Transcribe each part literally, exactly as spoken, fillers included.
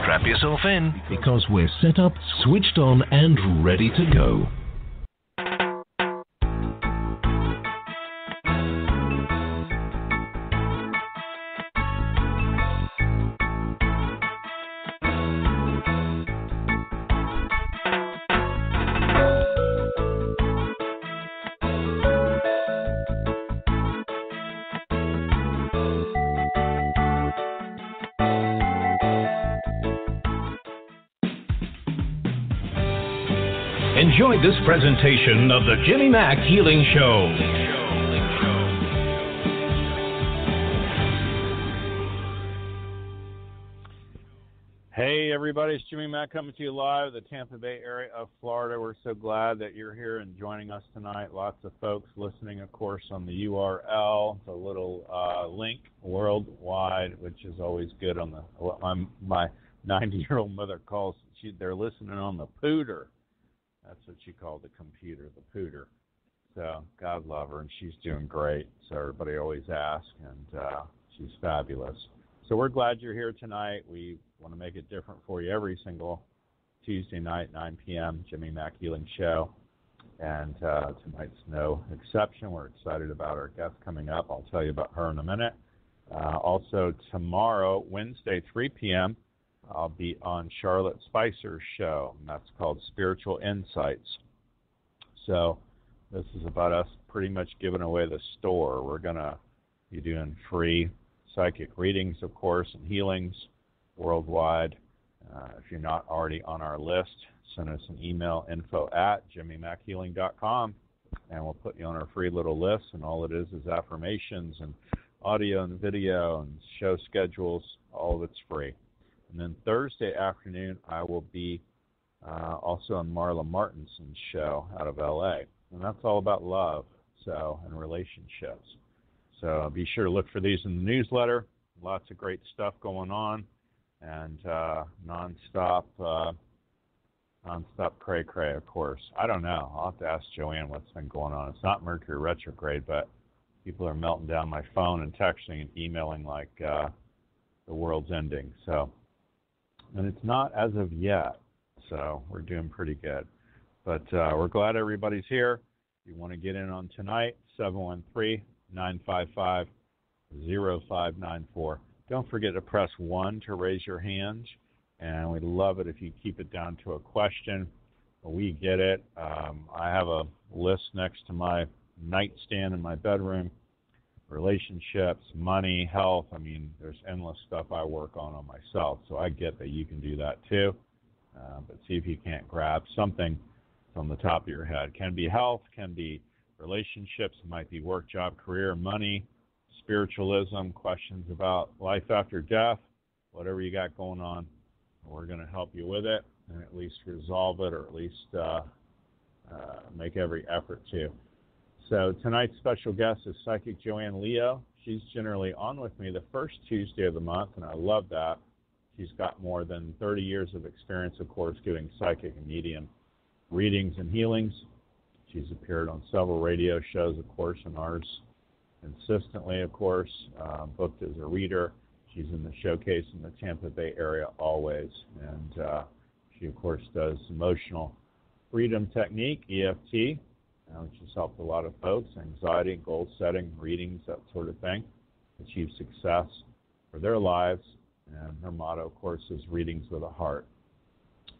Strap yourself in, because we're set up, switched on, and ready to go. Enjoy this presentation of the Jimmy Mack Healing Show. Hey, everybody. It's Jimmy Mack coming to you live, the Tampa Bay area of Florida. We're so glad that you're here and joining us tonight. Lots of folks listening, of course, on the U R L, the little uh, link worldwide, which is always good on the what my, my ninety-year-old mother calls. She, they're listening on the pooter. That's what she called the computer, the pooter. So God love her, and she's doing great. So everybody always asks, and uh, she's fabulous. So we're glad you're here tonight. We want to make it different for you every single Tuesday night, nine p.m., Jimmy Mack Healing Show. And uh, tonight's no exception. We're excited about our guest coming up. I'll tell you about her in a minute. Uh, also tomorrow, Wednesday, three p.m., I'll be on Charlotte Spicer's show, and that's called Spiritual Insights. So this is about us pretty much giving away the store. We're going to be doing free psychic readings, of course, and healings worldwide. Uh, if you're not already on our list, send us an email, info at jimmy mack healing dot com, and we'll put you on our free little list. And all it is is affirmations and audio and video and show schedules. All of it's free. And then Thursday afternoon, I will be uh, also on Marla Martinson's show out of L A And that's all about love, so, and relationships. So be sure to look for these in the newsletter. Lots of great stuff going on, and uh, nonstop, uh, nonstop cray-cray, of course. I don't know. I'll have to ask Joanne what's been going on. It's not Mercury retrograde, but people are melting down my phone and texting and emailing like uh, the world's ending, so. And it's not as of yet, so we're doing pretty good. But uh, we're glad everybody's here. If you want to get in on tonight, seven one three, nine five five, zero five nine four. Don't forget to press one to raise your hand, and we'd love it if you keep it down to a question. We get it. Um, I have a list next to my nightstand in my bedroom, relationships, money, health. I mean, there's endless stuff I work on on myself, so I get that you can do that too. Uh, but see if you can't grab something from the top of your head. Can be health, can be relationships, might be work, job, career, money, spiritualism, questions about life after death, whatever you got going on. We're going to help you with it and at least resolve it, or at least uh, uh, make every effort to. So tonight's special guest is Psychic Joanne Leo. She's generally on with me the first Tuesday of the month, and I love that. She's got more than thirty years of experience, of course, doing psychic and medium readings and healings. She's appeared on several radio shows, of course, and ours consistently, of course, uh, booked as a reader. She's in the showcase in the Tampa Bay area always, and uh, she, of course, does Emotional Freedom Technique, E F T, which has helped a lot of folks, anxiety, goal setting, readings, that sort of thing, achieve success for their lives. And her motto, of course, is readings with a heart.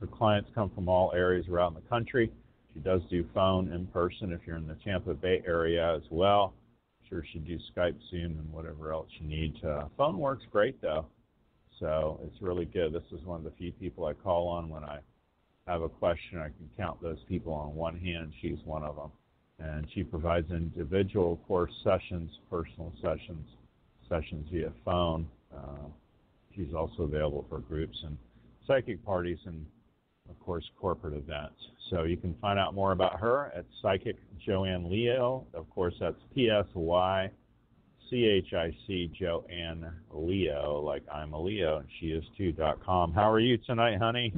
Her clients come from all areas around the country. She does do phone, in person, if you're in the Tampa Bay area as well. I'm sure she do Skype, Zoom, and whatever else you need. Uh, phone works great, though, so it's really good. This is one of the few people I call on when I have a question. I can count those people on one hand. She's one of them. And she provides individual, of course, sessions, personal sessions, sessions via phone. Uh, she's also available for groups and psychic parties and, of course, corporate events. So you can find out more about her at Psychic Joanne Leo. Of course, that's P S Y C H I C Joanne Leo, like I'm a Leo, and she is too dot com. How are you tonight, honey?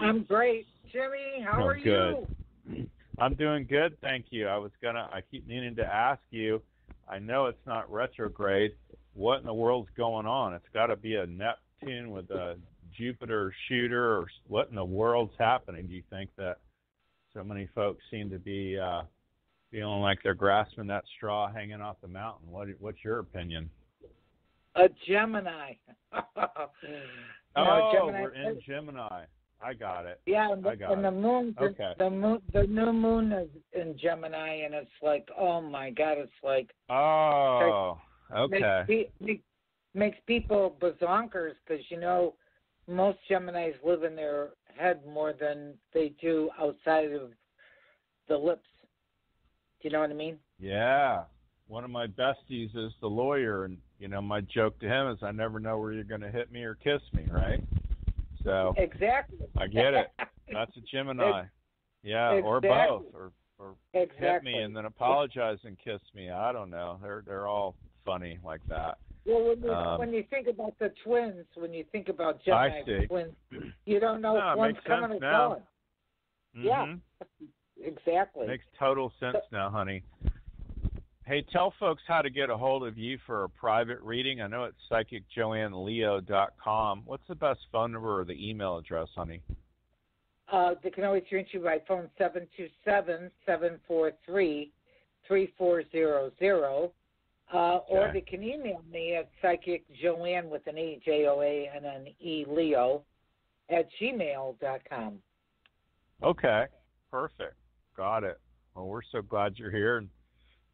I'm great. Jimmy, how oh, are good. you? I'm doing good, thank you. I was gonna. I keep needing to ask you. I know it's not retrograde. What in the world's going on? It's got to be a Neptune tune with a Jupiter shooter, or what in the world's happening? Do you think that so many folks seem to be uh, feeling like they're grasping that straw hanging off the mountain? What, what's your opinion? A Gemini. no, oh, Gemini. We're in Gemini. I got it. Yeah, and the, I got and the moon, the, okay. the moon, the new moon is in Gemini, and it's like, oh my God, it's like, oh, makes, okay, makes, makes people bazonkers, because you know most Geminis live in their head more than they do outside of the lips. Do you know what I mean? Yeah. One of my besties is the lawyer, and you know my joke to him is, I never know where you're going to hit me or kiss me, right? So exactly, I get it. That's a Gemini, yeah, exactly. or both, or, or exactly. hit me and then apologize and kiss me. I don't know. They're they're all funny like that. Well, when you, um, when you think about the twins, when you think about Gemini twins, you don't know no, if one's coming or going. Mm-hmm. Yeah, exactly. Makes total sense so, now, honey. Hey, tell folks how to get a hold of you for a private reading. I know it's psychic joanne leo dot com. What's the best phone number or the email address, honey? Uh, they can always reach you by phone seven two seven, seven four three, three four zero zero. Uh, okay. Or they can email me at psychicjoanne with an E, J O A N N E, Leo, at gmail dot com. Okay, perfect. Got it. Well, we're so glad you're here.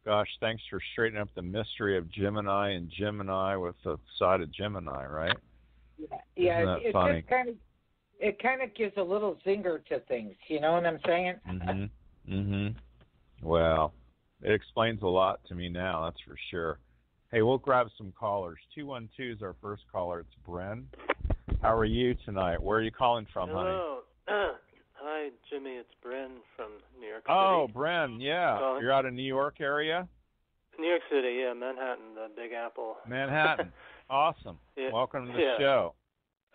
Gosh, thanks for straightening up the mystery of Gemini and Gemini with the side of Gemini, right? Yeah, yeah it, it just kind of it kind of gives a little zinger to things. You know what I'm saying? Mm-hmm. Mm-hmm. Well, it explains a lot to me now. That's for sure. Hey, we'll grab some callers. two one two is our first caller. It's Bren. How are you tonight? Where are you calling from, Hello. honey? Hi, Jimmy. It's Bren from New York City. Oh, Bren, yeah. Calling. You're out of New York area? New York City, yeah, Manhattan, the Big Apple. Manhattan. Awesome. Yeah. Welcome to the yeah. show.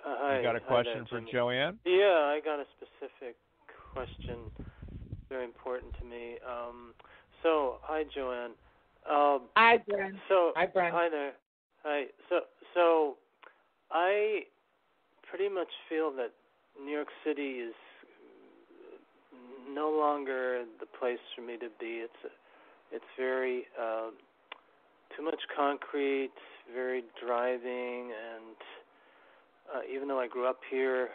Uh, hi, you got a question there, for Joanne? Yeah, I got a specific question. Very important to me. Um, so, hi, Joanne. Um, hi, Bren. So, hi, Bren. Hi there. Hi. So, so, I pretty much feel that New York City is no longer the place for me to be. It's it's very uh, too much concrete, very driving, and uh, even though I grew up here,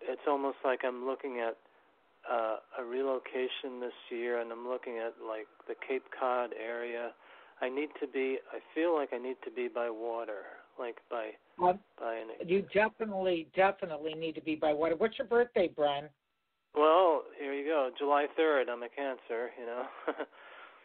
it's almost like I'm looking at uh, a relocation this year, and I'm looking at like the Cape Cod area. I need to be. I feel like I need to be by water, like by well, by an. You definitely, definitely need to be by water. What's your birthday, Brian? Well, here you go, July third. I'm a Cancer, you know.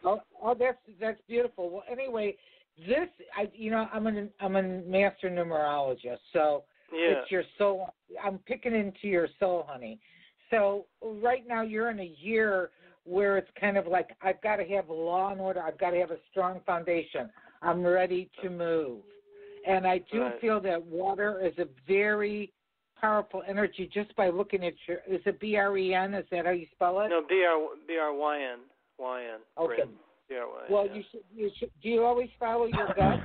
oh, oh, that's that's beautiful. Well, anyway, this, I, you know, I'm an I'm a master numerologist, so yeah. it's your soul. I'm picking into your soul, honey. So right now you're in a year where it's kind of like I've got to have law and order. I've got to have a strong foundation. I'm ready to move, and I do right. feel that water is a very powerful energy just by looking at your. Is it B R E N? Is that how you spell it? No, B R B R Y N Y N. Okay. B R Y N, well, yeah. you should. You should. Do you always follow your gut?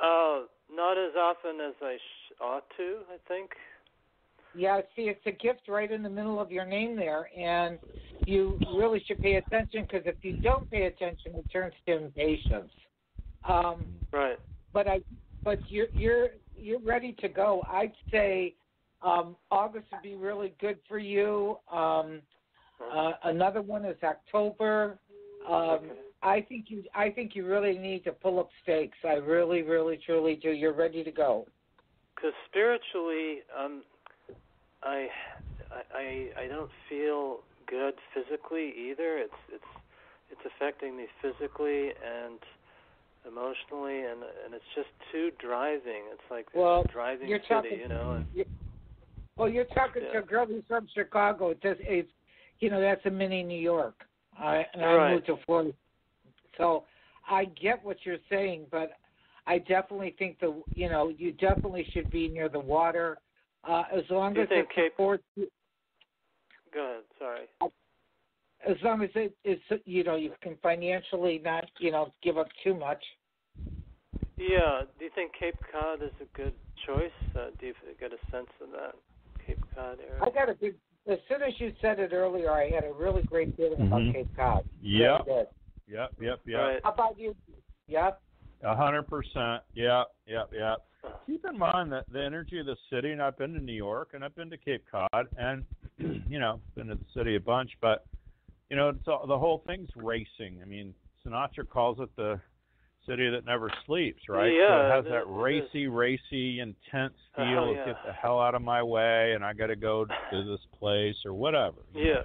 Oh, uh, not as often as I sh- ought to. I think. Yeah. See, it's a gift right in the middle of your name there, and you really should pay attention, because if you don't pay attention, it turns to impatience. Um, right. But I. But you're you're. You're ready to go. I'd say um, August would be really good for you. Um, uh, another one is October. Um, okay. I think you. I think you really need to pull up stakes. I really, really, truly do. You're ready to go. Because spiritually, um, I, I, I don't feel good physically either. It's it's it's affecting me physically and emotionally, and and it's just too driving. It's like well, it's driving you're city, talking, you know. And, you're, well, you're talking yeah. to a girl who's from Chicago. It does, it's, you know, that's a mini New York. I, and right. I moved to Florida. So I get what you're saying, but I definitely think, the you know, you definitely should be near the water. Uh, as long Do as it's Cape... afford... Go ahead, sorry. I, As long as it is, you know, you can financially not, you know, give up too much. Yeah. Do you think Cape Cod is a good choice? Uh, do you get a sense of that Cape Cod area? I got a big. As soon as you said it earlier, I had a really great feeling mm-hmm. about Cape Cod. Yep. Really yep. Yep. Yep. Right. How about you? Yep. A hundred percent. Yep. Yep. Yep. Keep in mind that the energy of the city, and I've been to New York, and I've been to Cape Cod, and, you know, been to the city a bunch, but, you know, it's all, the whole thing's racing. I mean, Sinatra calls it the city that never sleeps, right? Yeah, so it has it, that racy, racy, intense feel oh, yeah. of get the hell out of my way, and I got to go to this place or whatever. Yeah. Know?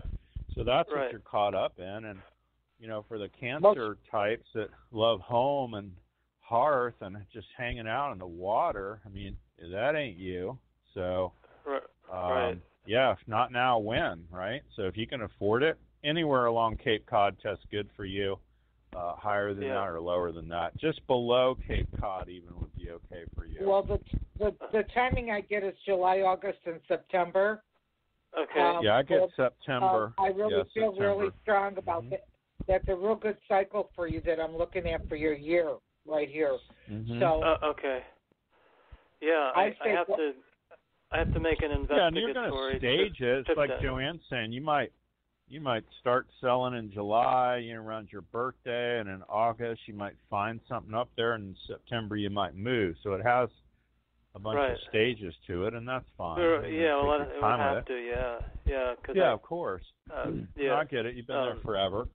So that's right. what you're caught up in, and, you know, for the Cancer types that love home and hearth and just hanging out in the water, I mean, that ain't you. So, um, right. yeah, if not now, when, right? So if you can afford it, anywhere along Cape Cod tests good for you, uh, higher than yeah. that or lower than that. Just below Cape Cod even would be okay for you. Well, the the, the timing I get is July, August, and September. Okay. Um, yeah, I get so, September. Uh, I really yeah, feel September. really strong about mm-hmm. that. That's a real good cycle for you that I'm looking at for your year. Right here. Mm-hmm. So uh, okay. Yeah, I, I have that, to. I have to make an investigatory. Yeah, and you're going to stage trip, it. It's like down. Joanne's saying, you might, you might start selling in July, you know, around your birthday, and in August you might find something up there, and in September you might move. So it has a bunch right. of stages to it, and that's fine. Sure, yeah, well, it would have it. to. Yeah, yeah. Cause yeah, I, of course. Uh, yeah, I get it. You've been um, there forever.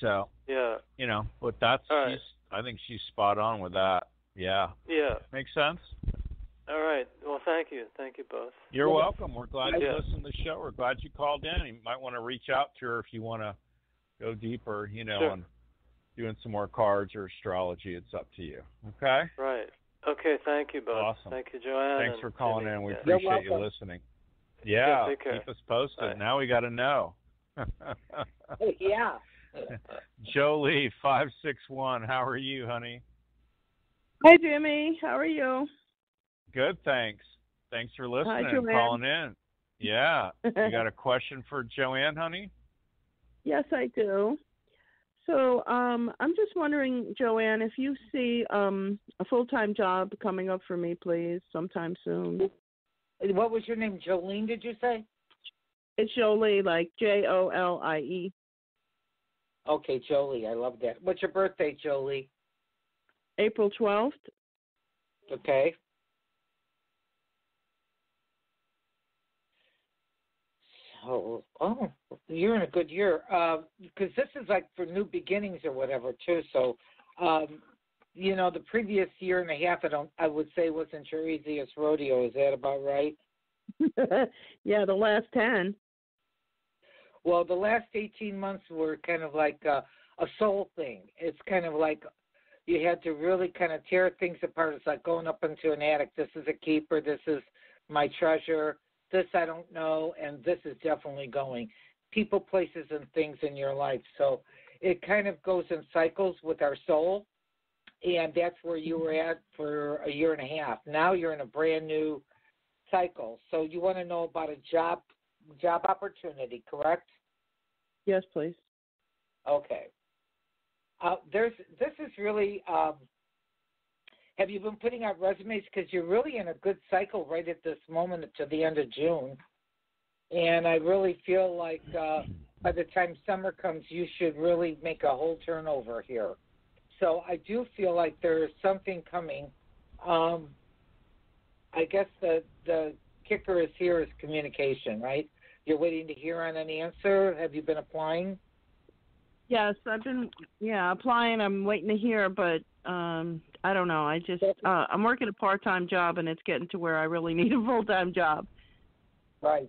So yeah, you know, but that's. All right. I think she's spot on with that. Yeah. Yeah. Makes sense? All right. Well, thank you. Thank you both. You're welcome. We're glad you yeah. listened to the show. We're glad you called in. You might want to reach out to her if you want to go deeper, you know, sure. and doing some more cards or astrology. It's up to you. Okay? Right. Okay. Thank you both. Awesome. Thank you, Joanne. Thanks for calling Jimmy. in. We yeah. appreciate you listening. Yeah. yeah take care. Keep us posted. Right. Now we got to know. yeah. Jolie, five six one, how are you, honey? Hi, Jimmy. How are you? Good, thanks. Thanks for listening Hi, and calling in. Yeah. You got a question for Joanne, honey? Yes, I do. So um, I'm just wondering, Joanne, if you see um, a full-time job coming up for me, please, sometime soon. What was your name? Jolene, did you say? It's Jolie, like J O L I E. Okay, Jolie, I love that. What's your birthday, Jolie? April twelfth. Okay. So, oh, you're in a good year. Because uh, this is like for new beginnings or whatever, too. So, um, you know, the previous year and a half, I, don't, I would say wasn't your easiest rodeo. Is that about right? Yeah, the last ten. Well, the last eighteen months were kind of like a, a soul thing. It's kind of like you had to really kind of tear things apart. It's like going up into an attic. This is a keeper. This is my treasure. This I don't know, and this is definitely going. People, places, and things in your life. So it kind of goes in cycles with our soul, and that's where you were at for a year and a half. Now you're in a brand new cycle. So you want to know about a job job opportunity, correct? Yes, please. Okay. Uh, there's this is really. Um, have you been putting out resumes? Because you're really in a good cycle right at this moment to the end of June, and I really feel like uh, by the time summer comes, you should really make a whole turnover here. So I do feel like there's something coming. Um, I guess the the kicker is here is communication, right? You're waiting to hear on an answer. Have you been applying? Yes, I've been, yeah, applying. I'm waiting to hear, but um, I don't know. I just, uh, I'm working a part-time job, and it's getting to where I really need a full-time job. Right.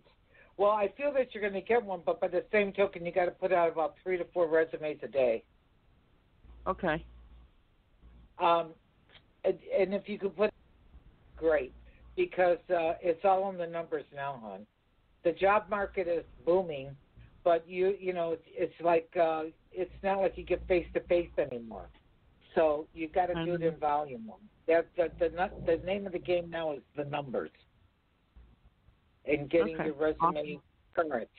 Well, I feel that you're going to get one, but by the same token, you got to put out about three to four resumes a day. Okay. Um, and, and if you could put, great, because uh, it's all in the numbers now, hon. The job market is booming, but you you know it's, it's like uh, it's not like you get face to face anymore. So you've got to mm-hmm. do it in volume. That the, the the name of the game now is the numbers and getting okay. your resume awesome. current.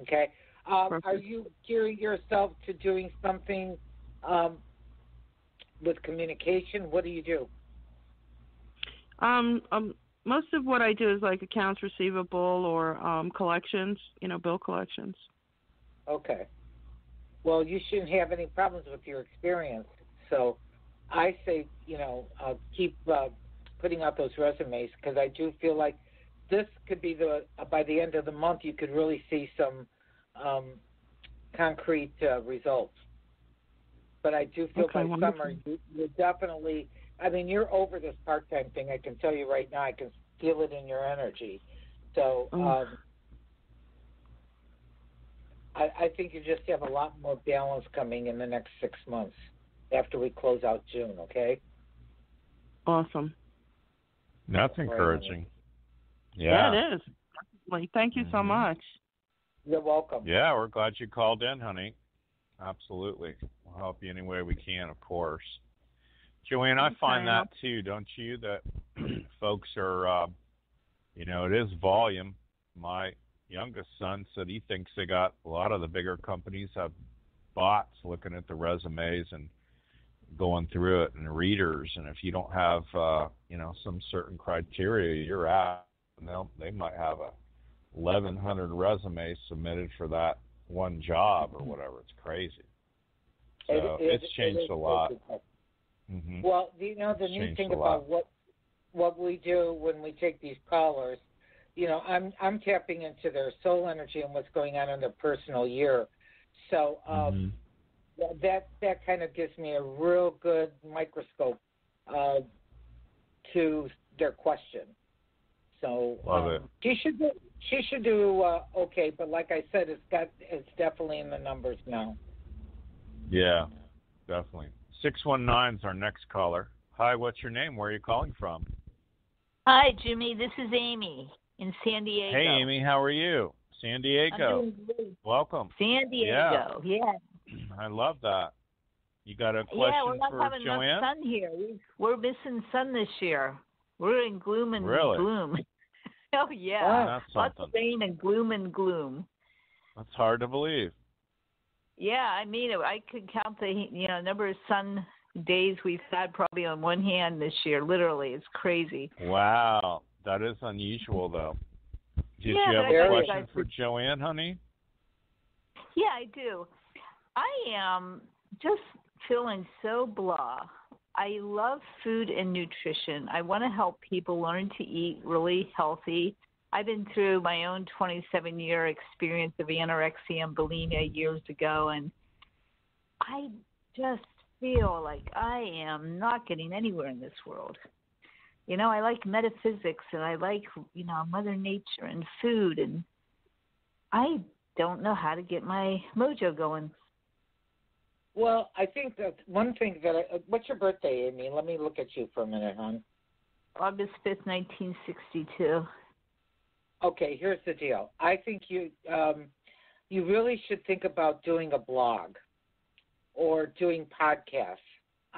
Okay, um, are you gearing yourself to doing something um, with communication? What do you do? Um, um, most of what I do is like accounts receivable or um, collections, you know, bill collections. Okay. Well, you shouldn't have any problems with your experience. So I say, you know, uh, keep uh, putting out those resumes, because I do feel like this could be the, uh, by the end of the month, you could really see some um, concrete uh, results. But I do feel okay, by wonderful. Summer, you, you're definitely, I mean, you're over this part-time thing. I can tell you right now, I can feel it in your energy. So oh. um, I, I think you just have a lot more balance coming in the next six months after we close out June, okay? Awesome. That's encouraging. Yeah. Yeah, it is. Definitely. Thank you mm-hmm. so much. You're welcome. Yeah, we're glad you called in, honey. Absolutely. We'll help you any way we can, of course. Joanne, I okay. find that too, don't you? That folks are, uh, you know, it is volume. My youngest son said he thinks they got a lot of the bigger companies have bots looking at the resumes and going through it and readers. And if you don't have, uh, you know, some certain criteria, you're out. Now, they might have a eleven hundred resumes submitted for that one job or whatever. It's crazy. So it, it, it's changed it is, a lot. Mm-hmm. Well, you know, the neat thing about what what we do when we take these callers, you know, I'm I'm tapping into their soul energy and what's going on in their personal year. So um, mm-hmm. that that kind of gives me a real good microscope uh, to their question. So um, she should do, she should do uh, okay, but like I said, it's got it's definitely in the numbers now. Yeah, definitely. six one nine is our next caller. Hi, what's your name? Where are you calling from? Hi, Jimmy. This is Amy in San Diego. Hey, Amy. How are you? San Diego. I'm doing great. Welcome. San Diego. Yeah. yeah. I love that. You got a question yeah, we're not for having Joanne? Enough sun here. We're missing sun this year. We're in gloom and really? gloom. Oh, yeah. Oh, lots of rain and gloom and gloom. That's hard to believe. Yeah, I mean, I could count the you know number of sun days we've had probably on one hand this year. Literally, it's crazy. Wow, that is unusual, though. Did yeah, you have a question guys... for Joanne, honey? Yeah, I do. I am just feeling so blah. I love food and nutrition. I want to help people learn to eat really healthy. I've been through my own twenty-seven-year experience of anorexia and bulimia years ago, and I just feel like I am not getting anywhere in this world. You know, I like metaphysics, and I like, you know, Mother Nature and food, and I don't know how to get my mojo going. Well, I think that one thing that I, what's your birthday, Amy? Let me look at you for a minute, hon. August fifth, nineteen sixty-two. Okay, here's the deal. I think you um, you really should think about doing a blog or doing podcasts.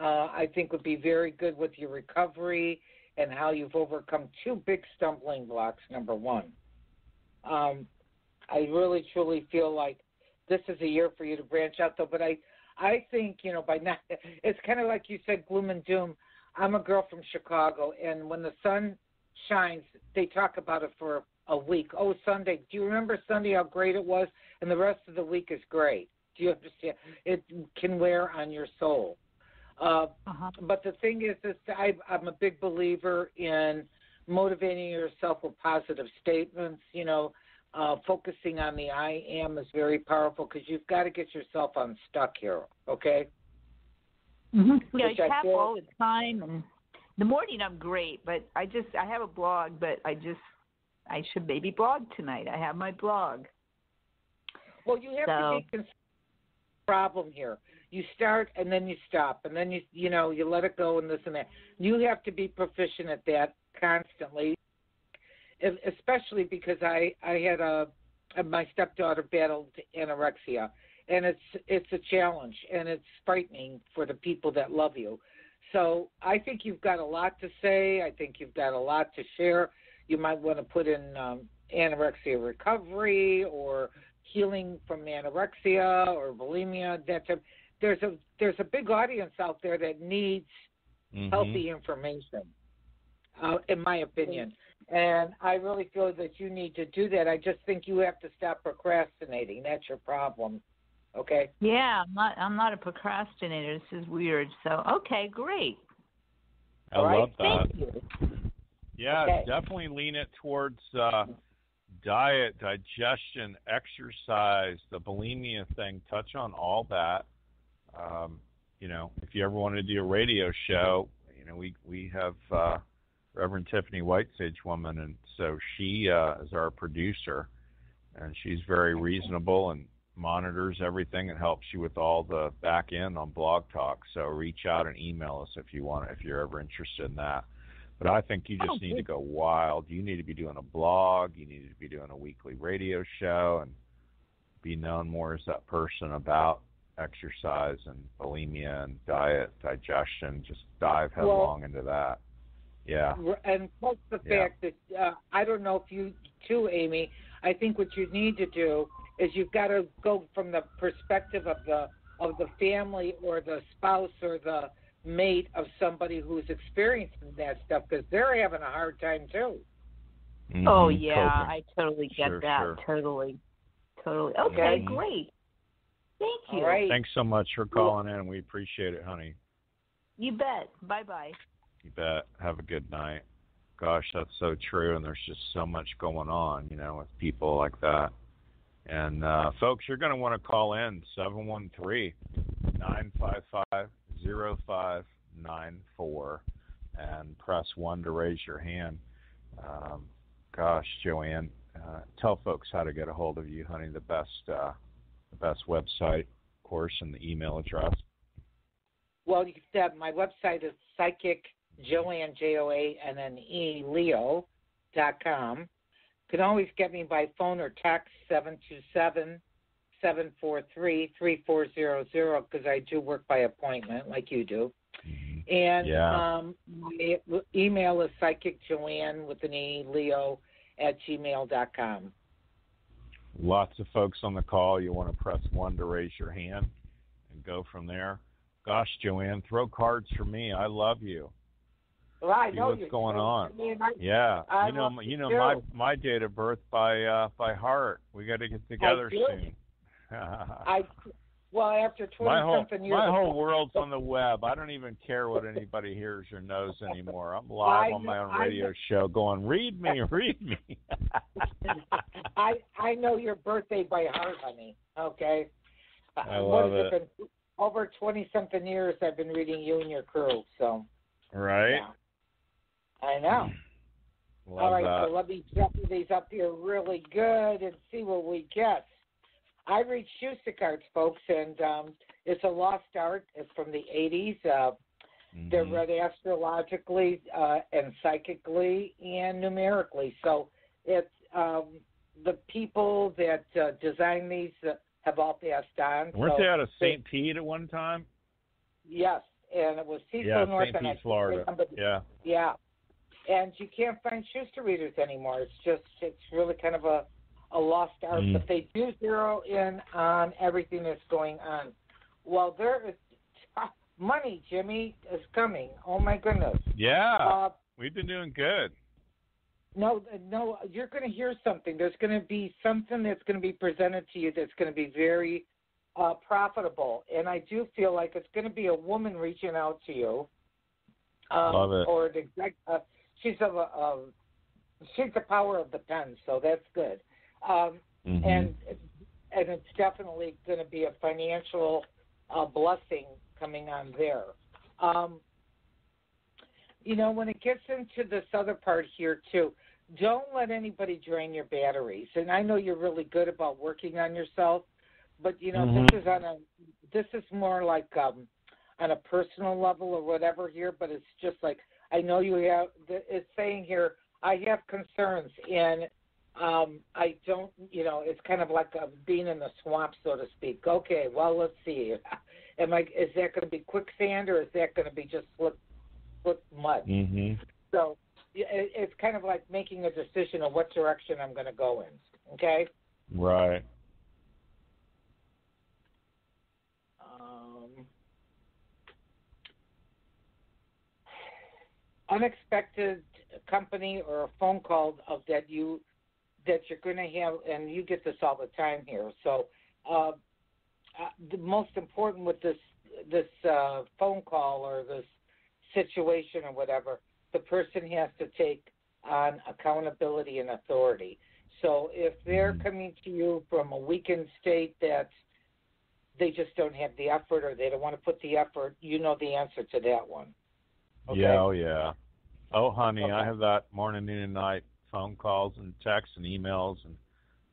Uh, I think would be very good with your recovery and how you've overcome two big stumbling blocks, number one. Um, I really, truly feel like this is a year for you to branch out, though. But I, I think, you know, by now, it's kind of like you said, gloom and doom. I'm a girl from Chicago, and when the sun shines, they talk about it for a week. Oh, Sunday. Do you remember Sunday, how great it was? And the rest of the week is great. Do you understand? It can wear on your soul. Uh, uh-huh. But the thing is, is I, I'm a big believer in motivating yourself with positive statements. You know, uh, focusing on the I am is very powerful, because you've got to get yourself unstuck here, okay? Mm-hmm. Yeah, Which I tap all the time. And the morning I'm great, but I just, I have a blog, but I just, I should maybe blog tonight. I have my blog. Well, you have so. to be consistent. Problem here. You start and then you stop, and then you you know you let it go and this and that. You have to be proficient at that constantly, especially because I I had a my stepdaughter battled anorexia, and it's it's a challenge, and it's frightening for the people that love you. So I think you've got a lot to say. I think you've got a lot to share. You might want to put in um, anorexia recovery or healing from anorexia or bulimia. That type. There's a there's a big audience out there that needs mm-hmm. healthy information. uh, in my opinion. And I really feel that you need to do that. I just think you have to stop procrastinating. That's your problem. Okay. Yeah, I'm not. I'm not a procrastinator. This is weird. So, okay, great. I All love right? that. Thank you. Yeah, okay. Definitely lean it towards uh, diet, digestion, exercise, the bulimia thing. Touch on all that. Um, you know, if you ever want to do a radio show, you know, we we have uh, Reverend Tiffany White, Sage Woman, and so she uh, is our producer, and she's very reasonable and monitors everything and helps you with all the back end on Blog Talk. So reach out and email us if you want, if you're ever interested in that. But I think you just oh, need good. to go wild. You need to be doing a blog. You need to be doing a weekly radio show and be known more as that person about exercise and bulimia and diet, digestion. Just dive headlong well, into that. Yeah. And plus the yeah. fact that uh, I don't know if you too, Amy, I think what you need to do is you've got to go from the perspective of the of the family or the spouse or the mate of somebody who's experiencing that stuff, because they're having a hard time too. Mm-hmm. Oh yeah, Coping. I totally get sure, that. Sure. Totally, totally. Okay, mm-hmm. great. Thank you. All right. Thanks so much for calling in. We appreciate it, honey. You bet. Bye bye. You bet. Have a good night. Gosh, that's so true. And there's just so much going on, you know, with people like that. And, uh, folks, you're going to want to call in seven one three, nine five five, zero five nine four and press one to raise your hand. Um, gosh, Joanne, uh, tell folks how to get a hold of you, honey, the best uh, the best website, of course, and the email address. Well, you can, uh, my website is psychic joanne, J O A N N E, Leo dot com. You can always get me by phone or text, seven two seven, seven four three, three four zero zero, because I do work by appointment like you do. And yeah. um, my email is psychicjoanne with an E, Leo, at gmail dot com. Lots of folks on the call. You want to press one to raise your hand and go from there. Gosh, Joanne, throw cards for me. I love you. Well, I See know what's going on. I mean, I, yeah, I you know, you know my, my date of birth by uh, by heart. We got to get together I soon. I well after twenty whole, something years. My ago, whole world's on the web. I don't even care what anybody hears or knows anymore. I'm live I, on my own radio I, show, going, read me, read me. I I know your birthday by heart, honey. Okay. I love what, it. Been, over twenty something years, I've been reading you and your crew. So. Right. Yeah. I know. Love All right, that. So let me jump these up here really good and see what we get. I read Schuster cards, folks, and um, it's a lost art. It's from the eighties. Uh, mm-hmm. They're read astrologically uh, and psychically and numerically. So it's um, the people that uh, designed these uh, have all passed on. Weren't so they out of Saint Pete at one time? Yes, and it was Cecil yeah, North. Saint Pete, Florida. Yeah. Yeah. And you can't find Schuster readers anymore. It's just, it's really kind of a, a lost art. Mm. But they do zero in on everything that's going on. Well, there is uh, money, Jimmy, is coming. Oh, my goodness. Yeah. Uh, we've been doing good. No, no, you're going to hear something. There's going to be something that's going to be presented to you that's going to be very uh, profitable. And I do feel like it's going to be a woman reaching out to you. Um, Love it. Or an exec- uh, She's of a, um, she's the power of the pen, so that's good. Um, mm-hmm. And and it's definitely going to be a financial uh, blessing coming on there. Um, you know, when it gets into this other part here too, don't let anybody drain your batteries. And I know you're really good about working on yourself, but you know mm-hmm. this is on a this is more like um, on a personal level or whatever here. But it's just like. I know you have, it's saying here, I have concerns, and um, I don't, you know, it's kind of like a being in the swamp, so to speak. Okay, well, let's see. Am I? Is that going to be quicksand, or is that going to be just slick, slick mud? Mm-hmm. So it, it's kind of like making a decision of what direction I'm going to go in, okay? Right. Unexpected company or a phone call of that you that you're going to have, and you get this all the time here. So uh, uh, the most important with this this uh, phone call or this situation or whatever, the person has to take on accountability and authority. So if they're coming to you from a weakened state that they just don't have the effort or they don't want to put the effort, you know the answer to that one. Okay? Yeah, oh, yeah. Oh, honey, okay. I have that morning and night phone calls and texts and emails and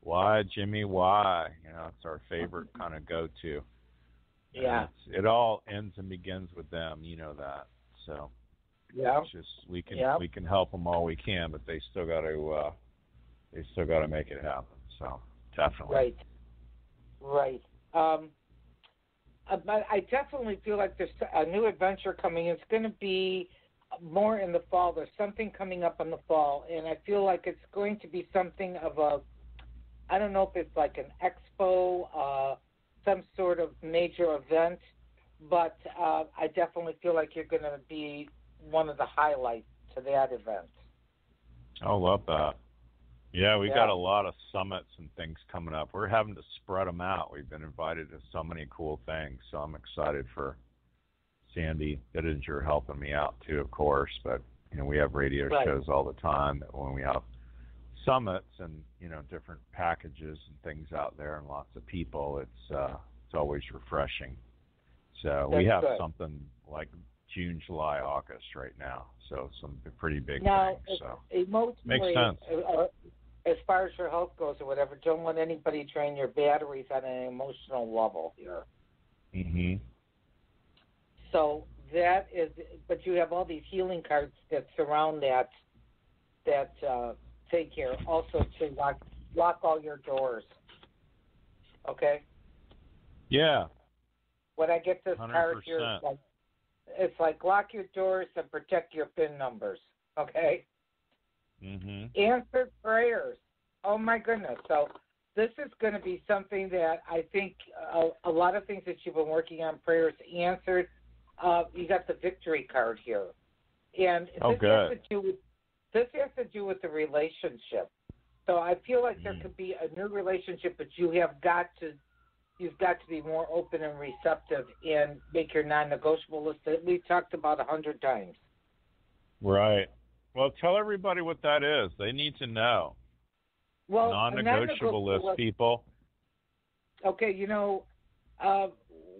why, Jimmy, why? You know, it's our favorite kind of go-to. Yeah. It all ends and begins with them. You know that. So, yeah, it's just we can yeah. we can help them all we can, but they still got to uh, they still got to make it happen. So, definitely. Right. Right. Um, but I definitely feel like there's a new adventure coming. It's going to be more in the fall. There's something coming up in the fall, and I feel like it's going to be something of a, I don't know if it's like an expo, uh, some sort of major event, but uh, I definitely feel like you're going to be one of the highlights to that event. I love that. Yeah, we yeah. got a lot of summits and things coming up. We're having to spread them out. We've been invited to so many cool things, so I'm excited for Sandy Bittinger helping me out too, of course. But, you know, we have radio right. shows all the time that when we have summits and, you know, different packages and things out there and lots of people, it's uh, it's always refreshing. So That's we have good. something like June, July, August right now. So some pretty big now, things. So emotionally, makes sense. Uh, as far as your health goes or whatever, don't let anybody drain your batteries on an emotional level here. Mm-hmm. So that is, but you have all these healing cards that surround that, that uh, take care also to lock, lock all your doors. Okay? Yeah. When I get this one hundred percent card here, it's like, it's like lock your doors and protect your P I N numbers. Okay? Mm-hmm. Answered prayers. Oh, my goodness. So this is going to be something that I think a, a lot of things that you've been working on, prayers answered. Uh, you got the victory card here. And this, oh, good. Has to do with, this has to do with the relationship. So I feel like mm. there could be a new relationship, but you have got to, you've got to be more open and receptive and make your non-negotiable list that we've talked about a hundred times. Right. Well, tell everybody what that is. They need to know. Well, non-negotiable list, list, people. Okay, you know, uh,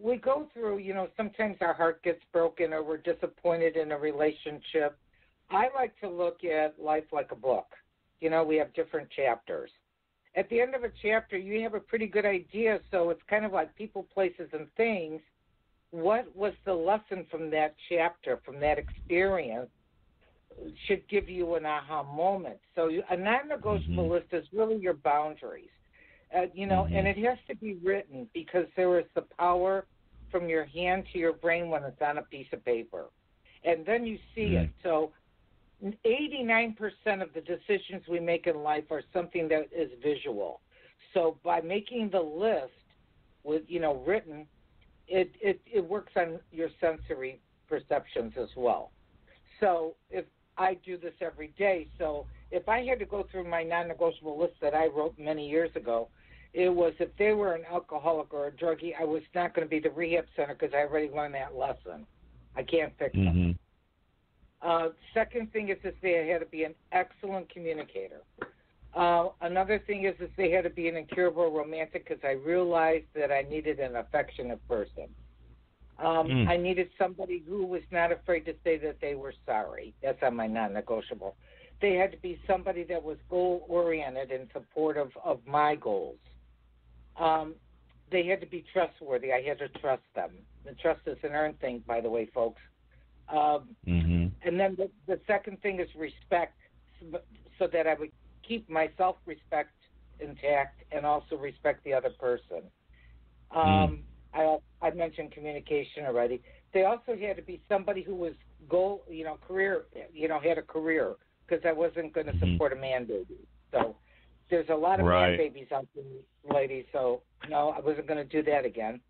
we go through, you know, sometimes our heart gets broken or we're disappointed in a relationship. I like to look at life like a book. You know, we have different chapters. At the end of a chapter, you have a pretty good idea, so it's kind of like people, places, and things. What was the lesson from that chapter, from that experience? Should give you an aha moment. So you, a non-negotiable mm-hmm. list is really your boundaries, uh, you know, mm-hmm. and it has to be written because there is the power from your hand to your brain when it's on a piece of paper. And then you see mm-hmm. it. So eighty-nine percent of the decisions we make in life are something that is visual. So by making the list with, you know, written, it, it, it works on your sensory perceptions as well. So if I do this every day, so if I had to go through my non-negotiable list that I wrote many years ago, it was if they were an alcoholic or a druggie, I was not going to be the rehab center because I already learned that lesson. I can't fix mm-hmm. them. Uh, second thing is that they had to be an excellent communicator. Uh, another thing is that they had to be an incurable romantic because I realized that I needed an affectionate person. Um, mm. I needed somebody who was not afraid to say that they were sorry. That's on my non-negotiable. They had to be somebody that was goal-oriented and supportive of my goals. Um, they had to be trustworthy. I had to trust them. The trust is an earned thing, by the way, folks. Um, mm-hmm. And then the, the second thing is respect, so, so that I would keep my self-respect intact and also respect the other person. Um mm. I, I mentioned communication already. They also had to be somebody who was goal, you know, career, you know, had a career because I wasn't going to mm-hmm. support a man baby. So there's a lot of right. man babies out there, ladies. So no, I wasn't going to do that again.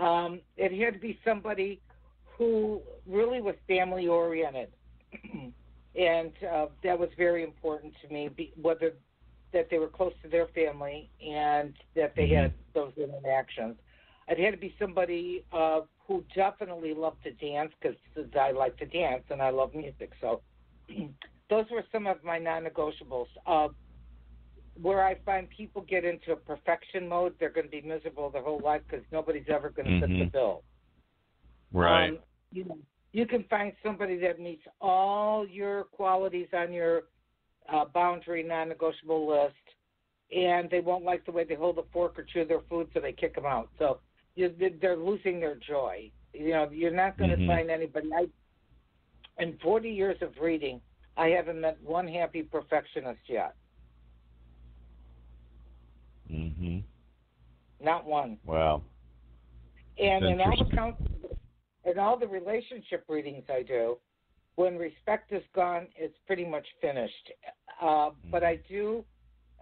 Um, it had to be somebody who really was family oriented. And uh, that was very important to me, be, whether that they were close to their family and that they mm-hmm. had those interactions. It had to be somebody uh, who definitely loved to dance, because I like to dance and I love music. So those were some of my non-negotiables. Uh, where I find people get into a perfection mode, they're going to be miserable their whole life because nobody's ever going to mm-hmm. fit the bill. Right. Um, you know, you can find somebody that meets all your qualities on your uh, boundary non-negotiable list, and they won't like the way they hold a fork or chew their food, so they kick them out. So you, they're losing their joy. You know, you're not going to mm-hmm. find anybody. I, in forty years of reading, I haven't met one happy perfectionist yet. Mm-hmm. Not one. Wow. And in all the counseling, in all the relationship readings I do, when respect is gone, it's pretty much finished. Uh, mm-hmm. But I do,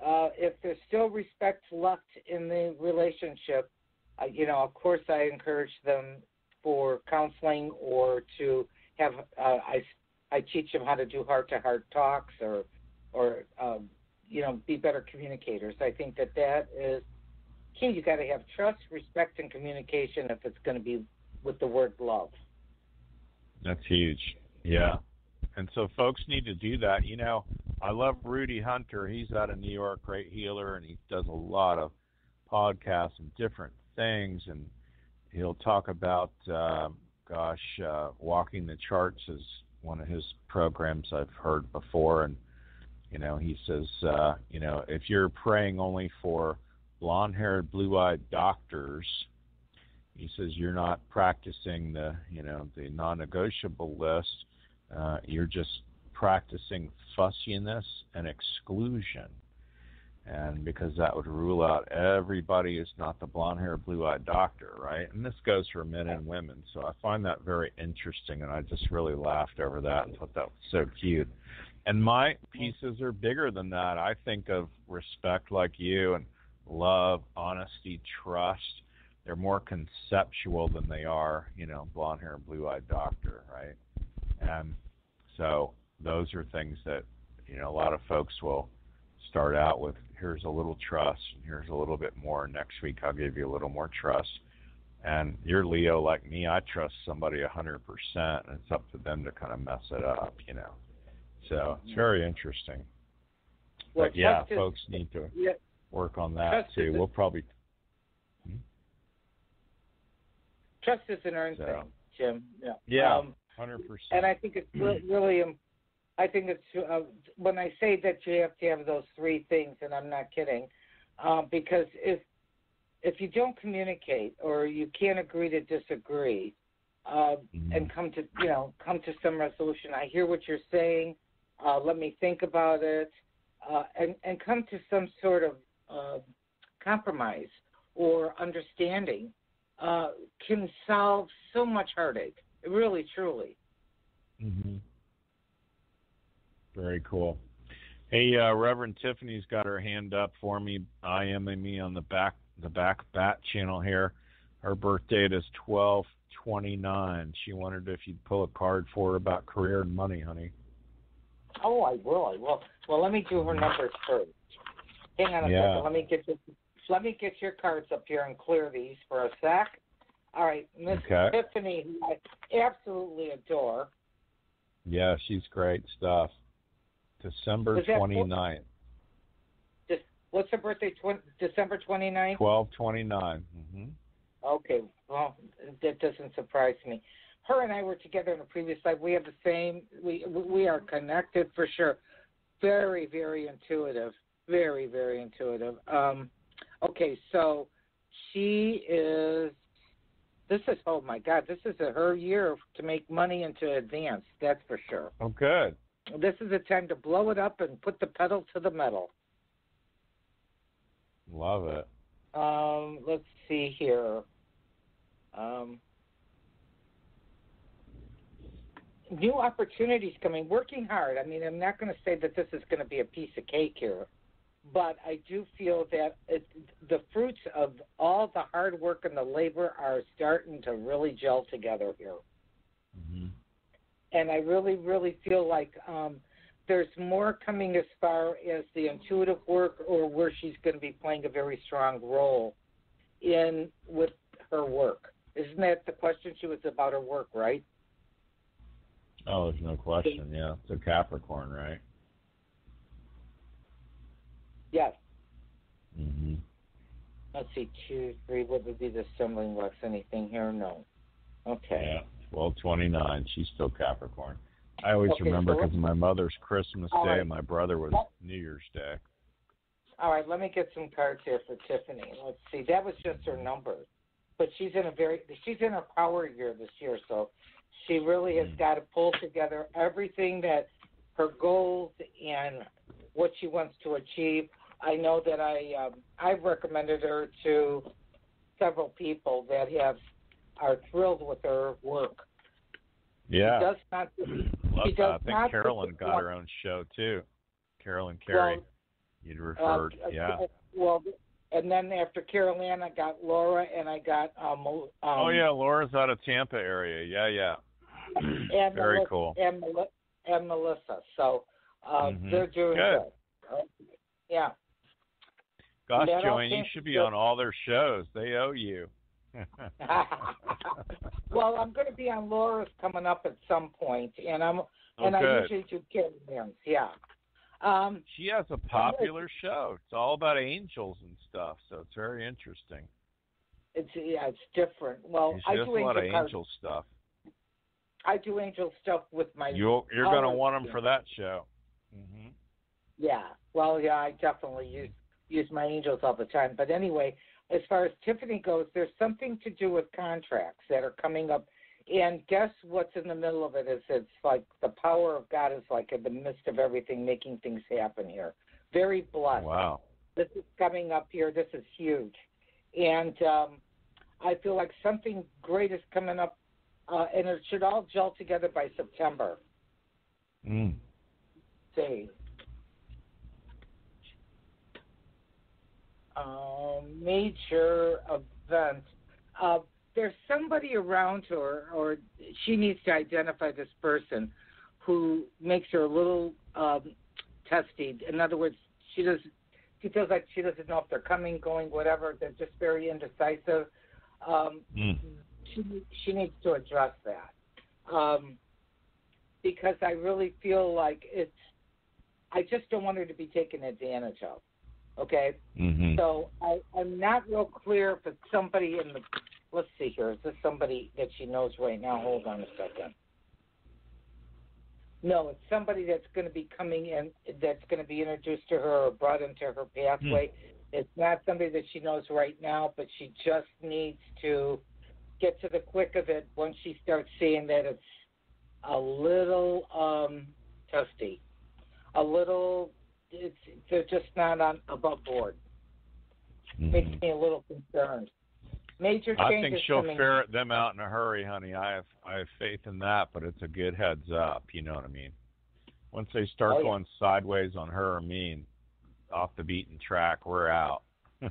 uh, if there's still respect left in the relationship, uh, you know, of course I encourage them for counseling, or to have, uh, I, I teach them how to do heart-to-heart talks, or, or um, you know, be better communicators. I think that that is key. You got to have trust, respect, and communication if it's going to be with the word love. That's huge. Yeah. And so folks need to do that. You know, I love Rudy Hunter. He's out of New York, great healer, and he does a lot of podcasts and different things. And he'll talk about, uh, gosh, uh, Walking the Charts is one of his programs I've heard before. And, you know, he says, uh, you know, if you're praying only for blonde-haired, blue-eyed doctors, he says you're not practicing the, you know, the non-negotiable list. Uh, you're just practicing fussiness and exclusion, and because that would rule out everybody who's not the blonde-haired, blue-eyed doctor, right? And this goes for men and women. So I find that very interesting, and I just really laughed over that and thought that was so cute. And my pieces are bigger than that. I think of respect like you, and love, honesty, trust. They're more conceptual than they are, you know, blonde hair and blue-eyed doctor, right? And so those are things that, you know, a lot of folks will start out with. Here's a little trust, and here's a little bit more. Next week I'll give you a little more trust. And you're Leo like me. I trust somebody one hundred percent, and it's up to them to kind of mess it up, you know. So it's very interesting. Well, but, yeah, folks is, need to yeah, work on that, too. Is, we'll probably... Hmm? Trust is an earned so, thing, Jim. Yeah, yeah um, one hundred percent. And I think it's really, really um, I think it's, uh, when I say that you have to have those three things, and I'm not kidding, uh, because if if you don't communicate, or you can't agree to disagree, uh, mm-hmm. and come to, you know, come to some resolution, I hear what you're saying, Uh, let me think about it, uh, and, and come to some sort of uh, compromise or understanding, uh, can solve so much heartache, really, truly. Mm-hmm. Very cool. Hey, uh, Reverend Tiffany's got her hand up for me. I am me on the back the back bat channel here. Her birth date is twelve twenty-nine. She wondered if you'd pull a card for her about career and money, honey. Oh, I will, I will. Well, let me do her numbers first. Hang on a yeah. second. Let me get your, let me get your cards up here and clear these for a sec. All right, Miss okay. Tiffany, who I absolutely adore. Yeah, she's great stuff. December twenty-ninth. Just, what's her birthday? Tw- December 29th? twelve twenty-nine. Mm-hmm. Okay, well, that doesn't surprise me. Her and I were together in a previous life. We have the same. We we are connected for sure. Very, very intuitive. Very, very intuitive. Um, okay, so she is. This is oh my God. This is a, her year to make money and to advance. That's for sure. Oh, good. This is a time to blow it up and put the pedal to the metal. Love it. Um, let's see here. Um. New opportunities coming, working hard. I mean, I'm not going to say that this is going to be a piece of cake here, but I do feel that it, the fruits of all the hard work and the labor are starting to really gel together here. Mm-hmm. and I really, really feel like um, there's more coming as far as the intuitive work, or where she's going to be playing a very strong role in with her work. Isn't that the question? She was about her work, right? Oh, there's no question, yeah. It's a Capricorn, right? Yes. Mm-hmm. Let's see, two, three, what would be the stumbling blocks? Anything here? No. Okay. Yeah, twelve twenty-nine, she's still Capricorn. I always okay, remember because so my mother's Christmas Day right. and my brother was yep. New Year's Day. All right, let me get some cards here for Tiffany. Let's see, that was just her number. But she's in a very, she's in a power year this year, so she really has mm. got to pull together everything that her goals and what she wants to achieve. I know that I um, I've recommended her to several people that have are thrilled with her work. Yeah, she does not. She does I think not Carolyn got her own show too. Carolyn Carey, well, you'd referred, uh, yeah. Well. And then after Carolyn, I got Laura, and I got um, um. Oh yeah, Laura's out of Tampa area. Yeah, yeah. And very Melissa, cool. And, and Melissa, so uh, mm-hmm. they're doing good. good. Uh, yeah. Gosh, Joanne, you should be on all their shows. They owe you. Well, I'm going to be on Laura's coming up at some point, and I'm oh, and good. I usually do Carolyn's. Yeah. Um, she has a popular show. It's all about angels and stuff, so it's very interesting. It's yeah, it's different. Well, I do a lot of angel stuff. I do angel stuff with my. You're, you're going to want them for that show. Mm-hmm. Yeah. Well, yeah, I definitely use use my angels all the time. But anyway, as far as Tiffany goes, there's something to do with contracts that are coming up. And guess what's in the middle of it is it's like the power of God is like in the midst of everything, making things happen here. Very blessed. Wow. This is coming up here. This is huge. And um, I feel like something great is coming up, uh, and it should all gel together by September. Mm. See. Uh, major event. Uh, There's somebody around her, or she needs to identify this person who makes her a little um, testy. In other words, she does. She feels like she doesn't know if they're coming, going, whatever. They're just very indecisive. Um, mm. She she needs to address that um, because I really feel like it's. I just don't want her to be taken advantage of. Okay, mm-hmm. so I, I'm not real clear if it's somebody in the. Let's see here. Is this somebody that she knows right now? Hold on a second. No, it's somebody that's going to be coming in, that's going to be introduced to her or brought into her pathway. Mm. It's not somebody that she knows right now, but she just needs to get to the quick of it once she starts seeing that it's a little um, testy, a little, it's, they're just not on above board. Mm. Makes me a little concerned. Major changes I think she'll coming. ferret them out in a hurry, honey. I have I have faith in that, but it's a good heads up. You know what I mean? Once they start oh, yeah. going sideways on her or me, and off the beaten track, we're out. um,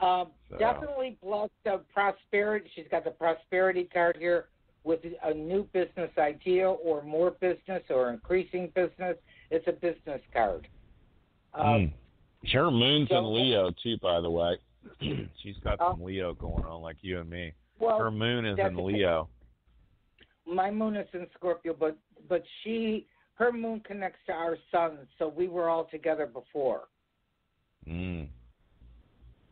so. Definitely blessed the prosperity. She's got the prosperity card here with a new business idea or more business or increasing business. It's a business card. Um, mm. Her moon's so, in Leo, too, by the way. She's got some Leo going on like you and me. Well, her moon is in Leo. My moon is in Scorpio, but but she her moon connects to our sun, so we were all together before. Mm.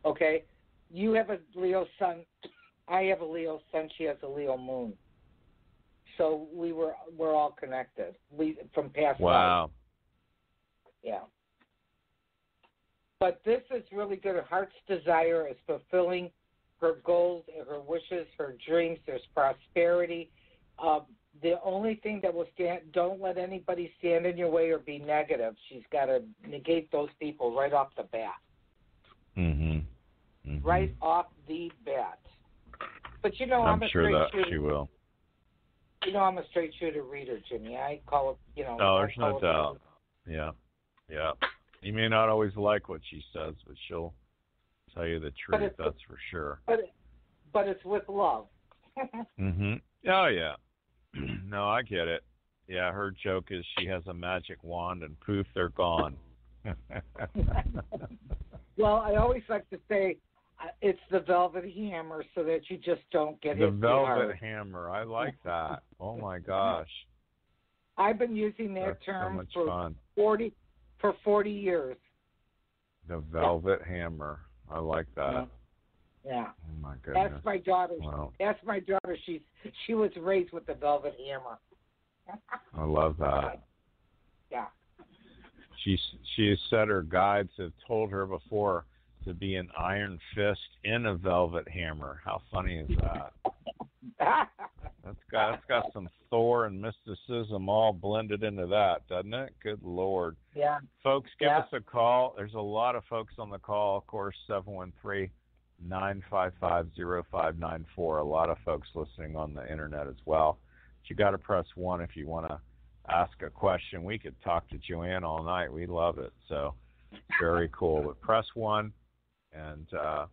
Okay? You have a Leo sun. I have a Leo sun. She has a Leo moon. So we were we're all connected. We from past lives. Wow. Yeah. But this is really good. Her heart's desire is fulfilling her goals, her wishes, her dreams. There's prosperity. Uh, the only thing that will stand, don't let anybody stand in your way or be negative. She's got to negate those people right off the bat. Mm-hmm. Mm-hmm. Right off the bat. But, you know, I'm, I'm a sure straight that shooter. She will. You know, I'm a straight shooter reader, Jimmy. I call it, you know. Oh, there's no doubt. Yeah. Yeah. You may not always like what she says, but she'll tell you the truth, that's with, for sure. But, but it's with love. mm-hmm. Oh, yeah. No, I get it. Yeah, her joke is she has a magic wand and poof, they're gone. Well, I always like to say uh, it's the velvet hammer so that you just don't get the hit. The velvet hard. hammer. I like that. Oh, my gosh. I've been using that That's term so for fun. forty for forty years. The velvet yeah. hammer. I like that. Yeah. yeah. Oh my goodness. That's my daughter. Wow. That's my daughter. She's she was raised with the velvet hammer. I love that. Yeah. She she said her guides have told her before to be an iron fist in a velvet hammer. How funny is that? that's got that's got some Thor and mysticism all blended into that, doesn't it? Good Lord. Yeah. Folks, give yeah. us a call. There's a lot of folks on the call, of course, seven one three, nine five five, zero five nine four. A lot of folks listening on the internet as well. But you got to press one if you want to ask a question. We could talk to Joanne all night. We love it. So very cool. But press one and uh,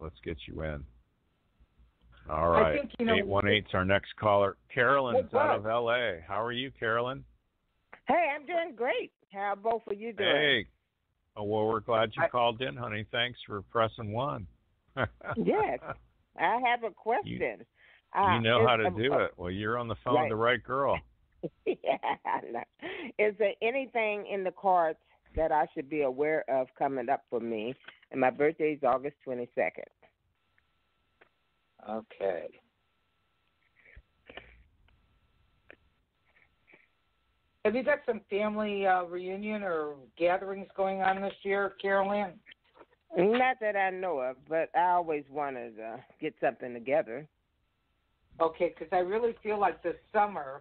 let's get you in. All right, I think, you know, eight one eight is our next caller. Carolyn's out of L A How are you, Carolyn? Hey, I'm doing great. How both of you doing? Hey, oh, well, we're glad you I, called in, honey. Thanks for pressing one. Yes, I have a question. You, uh, you know how to do uh, it. Well, you're on the phone right. with the right girl. Yeah, I know. Is there anything in the cards that I should be aware of coming up for me? And my birthday is August twenty-second. Okay. Have you got some family uh, reunion or gatherings going on this year, Carolyn? Not that I know of, but I always wanted to uh, get something together. Okay, because I really feel like this summer,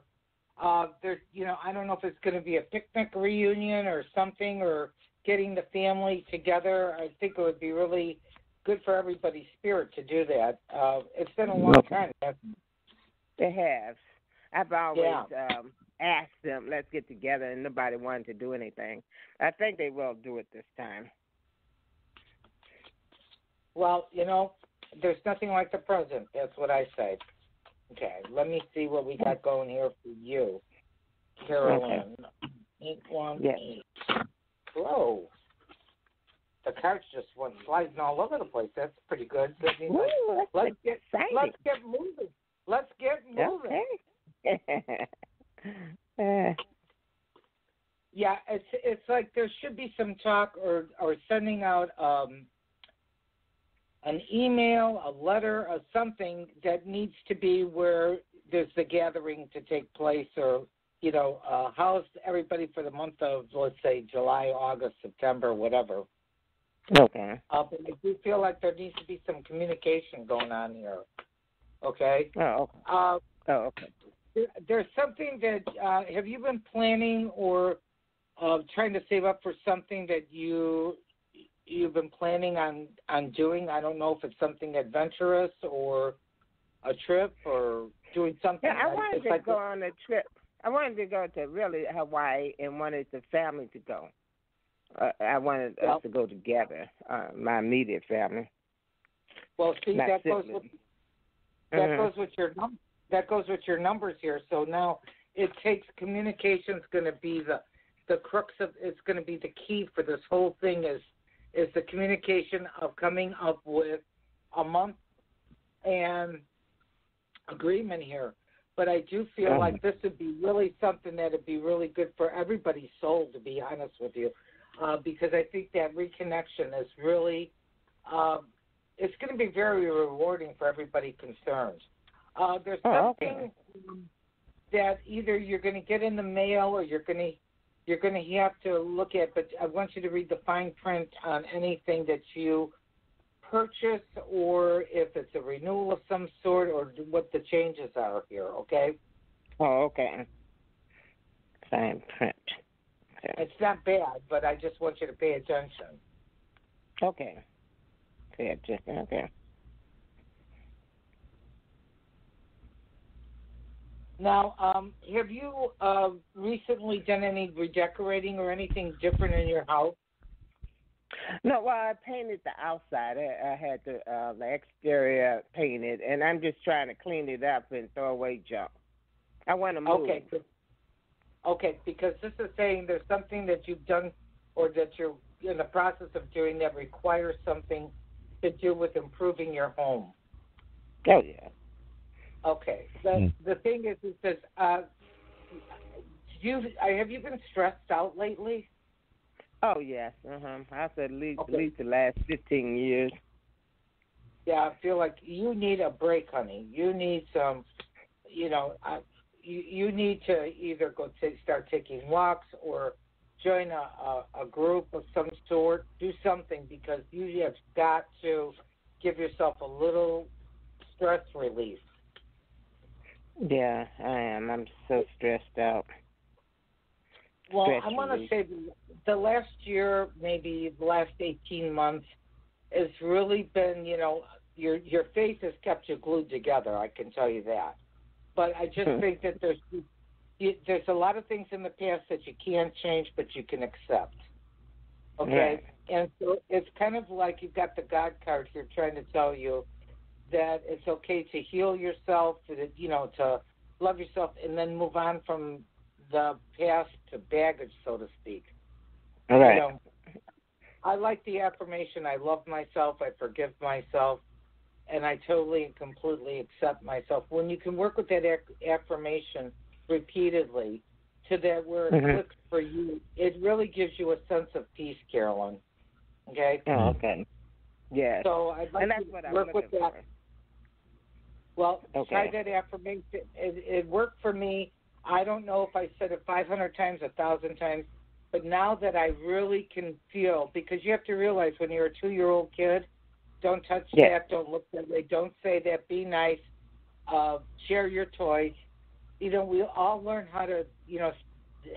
uh, there's, you know, I don't know if it's going to be a picnic reunion or something or getting the family together. I think it would be really good for everybody's spirit to do that. Uh, it's been a long time. It has. I've always yeah. um, asked them, let's get together, and nobody wanted to do anything. I think they will do it this time. Well, you know, there's nothing like the present. That's what I say. Okay, let me see what we got going here for you, Carolyn. Okay. eight one eight. Yes. Whoa. The cards just went sliding all over the place. That's pretty good. So I mean, Ooh, that's let's get exciting. let's get moving. Let's get moving. Okay. yeah, it's it's like there should be some talk or, or sending out um, an email, a letter, or something that needs to be where there's the gathering to take place, or you know, uh, how's everybody for the month of, let's say, July, August, September, whatever. Okay. Uh, but I do feel like there needs to be some communication going on here. Okay? Oh, okay. Uh, oh, okay. There, there's something that, uh, have you been planning or uh, trying to save up for something that you, you've been planning on, on doing? I don't know if it's something adventurous or a trip or doing something. Yeah, I wanted like, to like go this. on a trip. I wanted to go to really Hawaii and wanted the family to go. Uh, I wanted well, us to go together, uh, my immediate family. Well, see, my that siblings. goes with that mm-hmm. goes with your num- that goes with your numbers here. So now it takes communication's going to be the the crux of it's going to be the key for this whole thing is is the communication of coming up with a month and agreement here. But I do feel mm-hmm. like this would be really something that would be really good for everybody's soul. To be honest with you. Uh, because I think that reconnection is really, um, it's going to be very rewarding for everybody concerned. Uh, there's oh, something okay. that either you're going to get in the mail or you're going to you're going to have to look at. But I want you to read the fine print on anything that you purchase, or if it's a renewal of some sort, or what the changes are here. Okay. Oh, okay. Fine print. It's not bad, but I just want you to pay attention. Okay. Pay attention. Okay. Now, um, have you uh, recently done any redecorating or anything different in your house? No, well, I painted the outside. I, I had the, uh, the exterior painted, and I'm just trying to clean it up and throw away junk. I want to move. Okay. Okay, because this is saying there's something that you've done or that you're in the process of doing that requires something to do with improving your home. Oh, yeah. Okay. The, mm. the thing is, it says, uh, you, have you been stressed out lately? Oh, yes. Uh-huh. I said at least, okay. at least the last fifteen years. Yeah, I feel like you need a break, honey. You need some, you know, I, you, you need to either go t- start taking walks or join a, a, a group of some sort. Do something, because you have got to give yourself a little stress relief. Yeah, I am. I'm so stressed out. Well, stress I want to say the last year, maybe the last eighteen months, has really been, you know, your your faith has kept you glued together, I can tell you that. But I just hmm. think that there's you, there's a lot of things in the past that you can't change, but you can accept. Okay? Yeah. And so it's kind of like you've got the God card here trying to tell you that it's okay to heal yourself, to, you know, to love yourself, and then move on from the past to baggage, so to speak. All right. You know, I like the affirmation, I love myself, I forgive myself, and I totally and completely accept myself. When you can work with that affirmation repeatedly to that where it mm-hmm. clicks for you, it really gives you a sense of peace, Carolyn. Okay? Oh, okay. Yeah. So I'd like and that's to what work I'm with that. For. Well, okay. Try that affirmation. It, it worked for me. I don't know if I said it five hundred times, one thousand times, but now that I really can feel, because you have to realize when you're a two-year-old kid, don't touch yeah. that, don't look that way, don't say that, be nice, uh, share your toys. You know, we all learn how to, you know,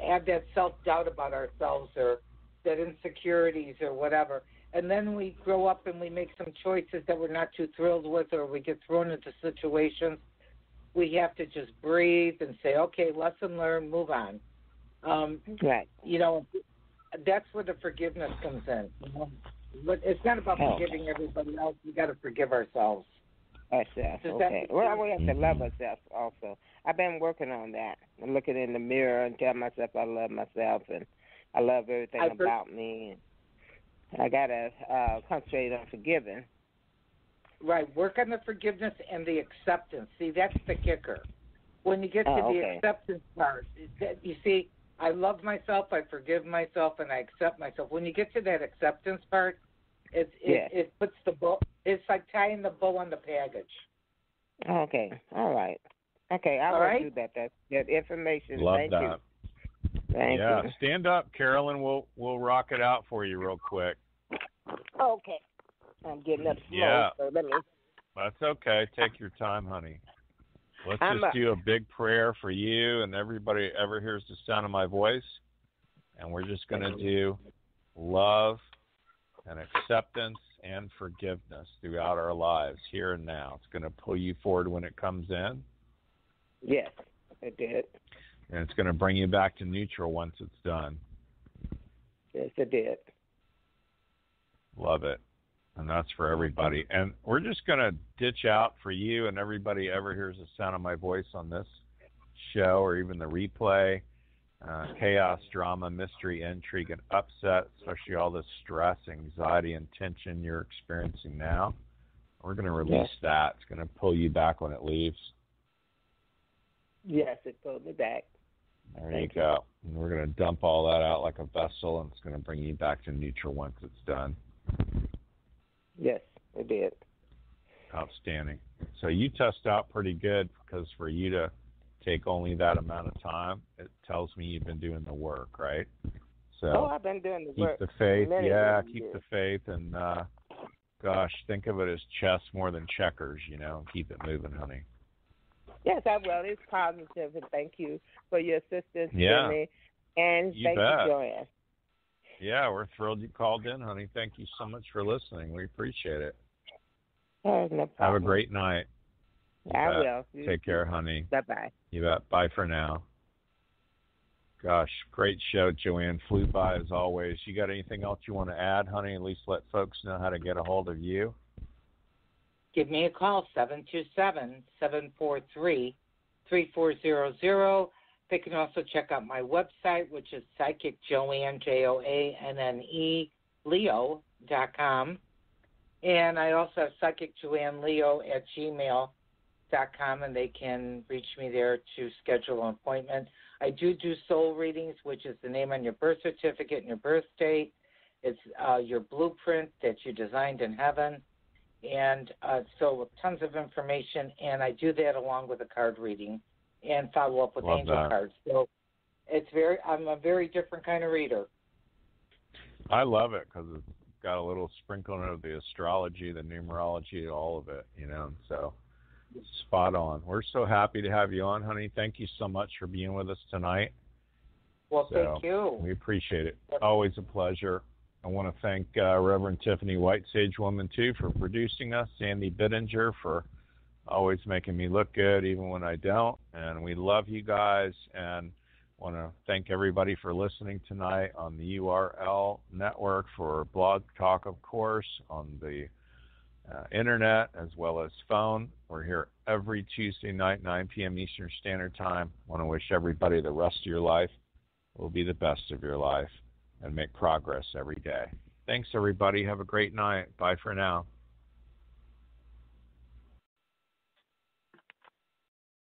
have that self-doubt about ourselves or that insecurities or whatever. And then we grow up and we make some choices that we're not too thrilled with, or we get thrown into situations. We have to just breathe and say, okay, lesson learned, move on. Um, right. You know, that's where the forgiveness comes in. You know? But it's not about oh. forgiving everybody else. We got to forgive ourselves. Ourselves. Okay. Well, we have to love ourselves also. I've been working on that. I'm looking in the mirror and tell myself I love myself and I love everything I've about heard- me. And I got to uh, concentrate on forgiving. Right. Work on the forgiveness and the acceptance. See, that's the kicker. When you get to oh, the okay. acceptance part, you see, I love myself, I forgive myself, and I accept myself. When you get to that acceptance part, it it, yeah. it puts the bow. It's like tying the bow on the package. Okay. All right. Okay. I All will right? do that. That, that information. Love Thank that. You. Thank yeah. you. Stand up, Carolyn. We'll we'll rock it out for you real quick. Okay. I'm getting up slow, yeah. so let me... That's okay. Take your time, honey. Let's I'm just a... do a big prayer for you and everybody who ever hears the sound of my voice. And we're just going to do love and acceptance and forgiveness throughout our lives, here and now. It's going to pull you forward when it comes in. Yes, it did. And it's going to bring you back to neutral once it's done. Yes, it did. Love it. And that's for everybody. And we're just going to ditch out for you and everybody ever hears the sound of my voice on this show or even the replay. Uh, chaos, drama, mystery, intrigue, and upset, especially all the stress, anxiety, and tension you're experiencing now. We're going to release yes. that. It's going to pull you back when it leaves. Yes, it pulled me back. There Thank you go. You. And we're going to dump all that out like a vessel, and it's going to bring you back to neutral once it's done. Yes, it did. Outstanding. So you test out pretty good, because for you to take only that amount of time, it tells me you've been doing the work, right? So oh, I've been doing the keep work. Keep the faith. Many yeah, keep years. the faith. And, uh, gosh, think of it as chess more than checkers, you know. Keep it moving, honey. Yes, I will. It's positive. And thank you for your assistance, yeah. Jimmy. And you thank bet. you, Joanne. Yeah, we're thrilled you called in, honey. Thank you so much for listening. We appreciate it. Oh, no problem. Have a great night. You I bet. will. You Take care, honey. Bye-bye. You bet. Bye for now. Gosh, great show, Joanne. Flew by as always. You got anything else you want to add, honey? At least let folks know how to get a hold of you. Give me a call, seven two seven, seven four three, three four zero zero. They can also check out my website, which is Psychic Joanne, J O A N N E, Leo dot com. And I also have Psychic Joanne Leo at gmail dot com, and they can reach me there to schedule an appointment. I do do soul readings, which is the name on your birth certificate and your birth date. It's uh, your blueprint that you designed in heaven. And uh, so with tons of information, and I do that along with a card reading and follow up with Love angel that. cards. So it's very, I'm a very different kind of reader. I love it because it's got a little sprinkling of the astrology, the numerology, all of it, you know, so spot on. We're so happy to have you on, honey. Thank you so much for being with us tonight. Well, so, thank you. We appreciate it. Always a pleasure. I want to thank uh, Reverend Tiffany White, Sage Woman, too, for producing us, Sandy Bittinger for always making me look good, even when I don't. And we love you guys, and want to thank everybody for listening tonight on the U R L network, for Blog Talk, of course, on the uh, internet as well as phone. We're here every Tuesday night, nine p.m. Eastern Standard Time. I want to wish everybody the rest of your life will be the best of your life, and make progress every day. Thanks, everybody. Have a great night. Bye for now.